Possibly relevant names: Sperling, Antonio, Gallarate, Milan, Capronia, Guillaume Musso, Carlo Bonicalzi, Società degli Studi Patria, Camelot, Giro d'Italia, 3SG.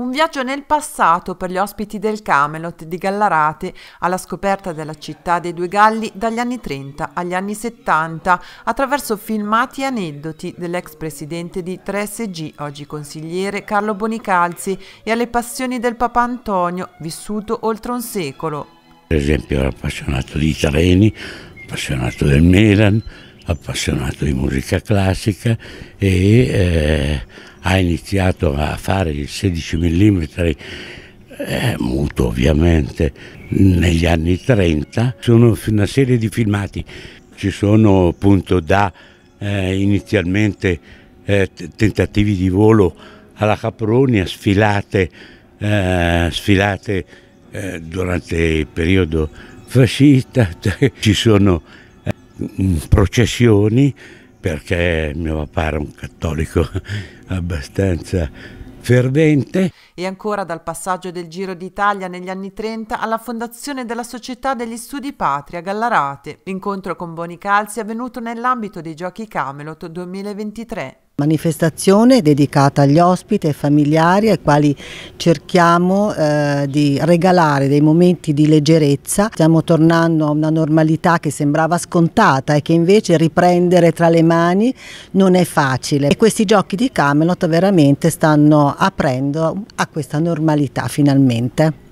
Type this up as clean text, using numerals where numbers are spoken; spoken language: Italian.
Un viaggio nel passato per gli ospiti del Camelot di Gallarate alla scoperta della città dei due Galli dagli anni 30 agli anni 70 attraverso filmati e aneddoti dell'ex presidente di 3SG, oggi consigliere Carlo Bonicalzi, e alle passioni del papà Antonio, vissuto oltre un secolo. Per esempio era appassionato di treni, appassionato del Milan, appassionato di musica classica e ha iniziato a fare il 16 mm muto ovviamente negli anni 30. Sono una serie di filmati, ci sono appunto da inizialmente tentativi di volo alla Capronia, sfilate durante il periodo fascista, ci sono processioni, perché mio papà era un cattolico abbastanza fervente. E ancora dal passaggio del Giro d'Italia negli anni 30 alla fondazione della Società degli Studi Patria Gallarate. L'incontro con Bonicalzi è avvenuto nell'ambito dei Giochi Camelot 2023. Manifestazione dedicata agli ospiti e familiari ai quali cerchiamo di regalare dei momenti di leggerezza. Stiamo tornando a una normalità che sembrava scontata e che invece riprendere tra le mani non è facile, e questi giochi di Camelot veramente stanno aprendo a questa normalità finalmente.